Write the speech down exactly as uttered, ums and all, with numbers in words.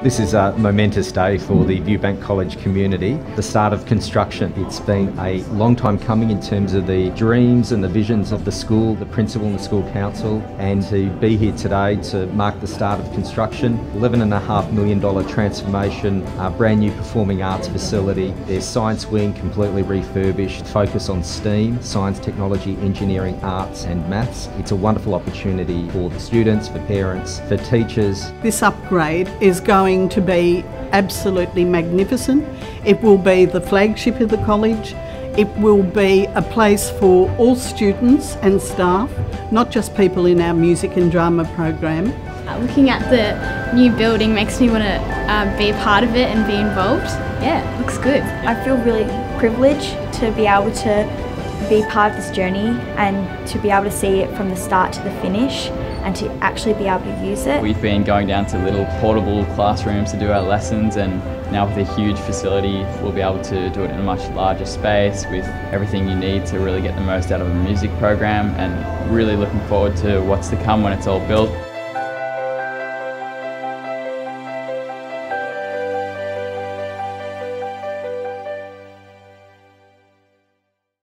This is a momentous day for the Viewbank College community, the start of construction. It's been a long time coming in terms of the dreams and the visions of the school, the principal and the school council, and to be here today to mark the start of construction. eleven and a half million dollar transformation, a brand new performing arts facility, their science wing completely refurbished, focus on STEAM, science, technology, engineering, arts and maths. It's a wonderful opportunity for the students, for parents, for teachers. This upgrade is going to be absolutely magnificent. It will be the flagship of the college. It will be a place for all students and staff, not just people in our music and drama program. Looking at the new building makes me want to uh, be a part of it and be involved. Yeah, it looks good. I feel really privileged to be able to be part of this journey and to be able to see it from the start to the finish, and to actually be able to use it. We've been going down to little portable classrooms to do our lessons, and now with a huge facility we'll be able to do it in a much larger space with everything you need to really get the most out of a music program, and really looking forward to what's to come when it's all built.